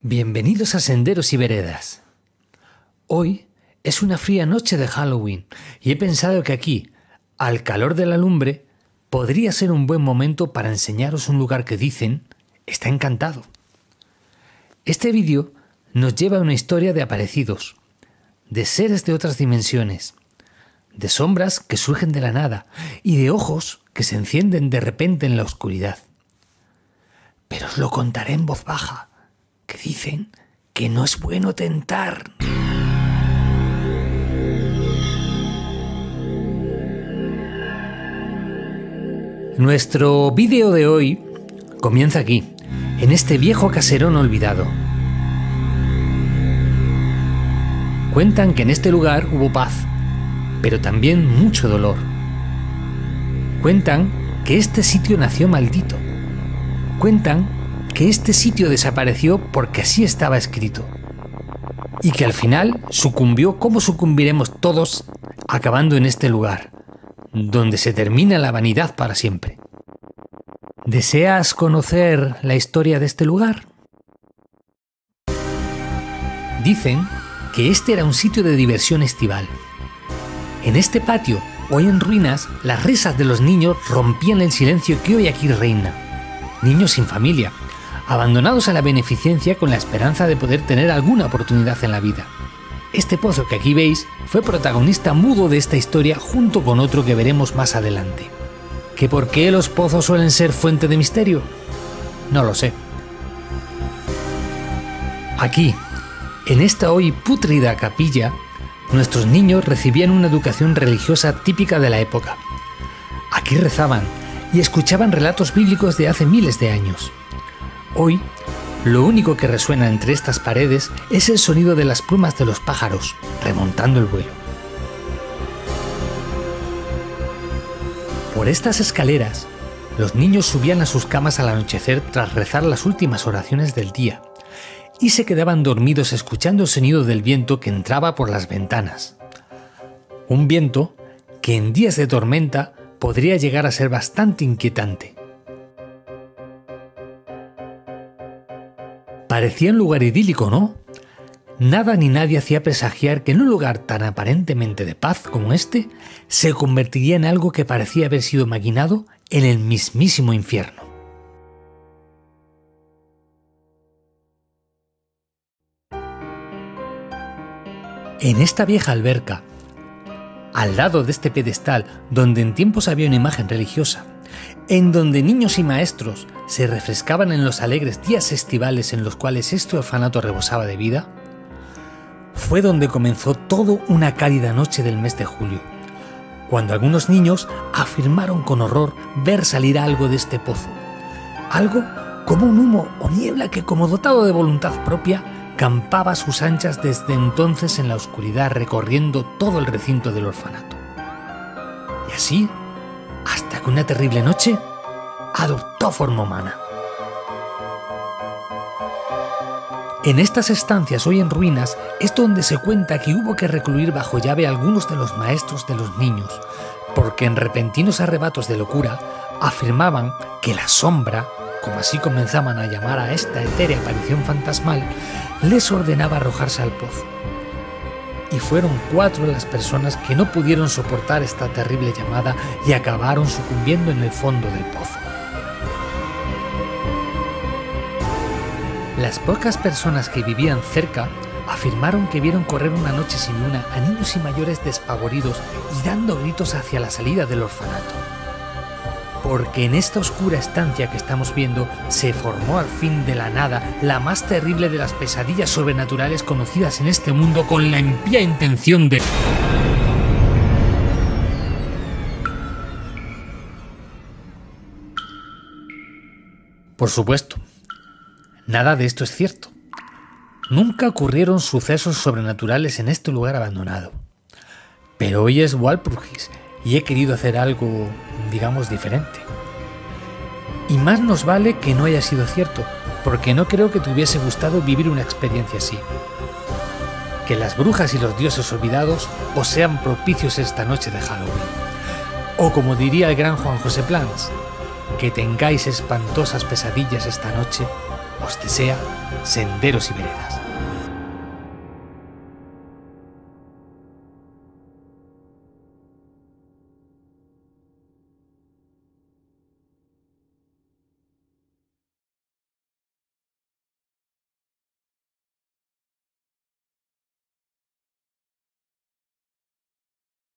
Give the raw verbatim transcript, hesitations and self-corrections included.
Bienvenidos a Senderos y Veredas. Hoy es una fría noche de Halloween y he pensado que aquí, al calor de la lumbre, podría ser un buen momento para enseñaros un lugar que dicen está encantado. Este vídeo nos lleva a una historia de aparecidos, de seres de otras dimensiones, de sombras que surgen de la nada y de ojos que se encienden de repente en la oscuridad. Pero os lo contaré en voz baja, que dicen que no es bueno tentar. Nuestro vídeo de hoy comienza aquí, en este viejo caserón olvidado. Cuentan que en este lugar hubo paz, pero también mucho dolor. Cuentan que este sitio nació maldito. Cuentan que este sitio desapareció porque así estaba escrito, y que al final sucumbió como sucumbiremos todos, acabando en este lugar, donde se termina la vanidad para siempre. ¿Deseas conocer la historia de este lugar? Dicen que este era un sitio de diversión estival. En este patio, hoy en ruinas, las risas de los niños rompían el silencio que hoy aquí reina. Niños sin familia, abandonados a la beneficencia con la esperanza de poder tener alguna oportunidad en la vida. Este pozo que aquí veis fue protagonista mudo de esta historia junto con otro que veremos más adelante. ¿Que por qué los pozos suelen ser fuente de misterio? No lo sé. Aquí, en esta hoy pútrida capilla, nuestros niños recibían una educación religiosa típica de la época. Aquí rezaban y escuchaban relatos bíblicos de hace miles de años. Hoy, lo único que resuena entre estas paredes es el sonido de las plumas de los pájaros, remontando el vuelo. Por estas escaleras, los niños subían a sus camas al anochecer tras rezar las últimas oraciones del día, y se quedaban dormidos escuchando el sonido del viento que entraba por las ventanas. Un viento que en días de tormenta podría llegar a ser bastante inquietante. Parecía un lugar idílico, ¿no? Nada ni nadie hacía presagiar que en un lugar tan aparentemente de paz como este se convertiría en algo que parecía haber sido maquinado en el mismísimo infierno. En esta vieja alberca, al lado de este pedestal donde en tiempos había una imagen religiosa, en donde niños y maestros se refrescaban en los alegres días estivales en los cuales este orfanato rebosaba de vida, fue donde comenzó todo una cálida noche del mes de julio, cuando algunos niños afirmaron con horror ver salir algo de este pozo, algo como un humo o niebla que, como dotado de voluntad propia, campaba a sus anchas desde entonces en la oscuridad recorriendo todo el recinto del orfanato. Y así, hasta que una terrible noche adoptó forma humana. En estas estancias hoy en ruinas es donde se cuenta que hubo que recluir bajo llave a algunos de los maestros de los niños, porque en repentinos arrebatos de locura afirmaban que la sombra, como así comenzaban a llamar a esta etérea aparición fantasmal, les ordenaba arrojarse al pozo. Y fueron cuatro las personas que no pudieron soportar esta terrible llamada y acabaron sucumbiendo en el fondo del pozo. Las pocas personas que vivían cerca afirmaron que vieron correr una noche sin luna a niños y mayores despavoridos y dando gritos hacia la salida del orfanato. Porque en esta oscura estancia que estamos viendo se formó al fin de la nada la más terrible de las pesadillas sobrenaturales conocidas en este mundo, con la impía intención de... Por supuesto, nada de esto es cierto. Nunca ocurrieron sucesos sobrenaturales en este lugar abandonado. Pero hoy es Walpurgis y he querido hacer algo, digamos, diferente. Y más nos vale que no haya sido cierto, porque no creo que te hubiese gustado vivir una experiencia así. Que las brujas y los dioses olvidados os sean propicios esta noche de Halloween. O como diría el gran Juan José Plans, que tengáis espantosas pesadillas esta noche Os desea Senderos y Veredas.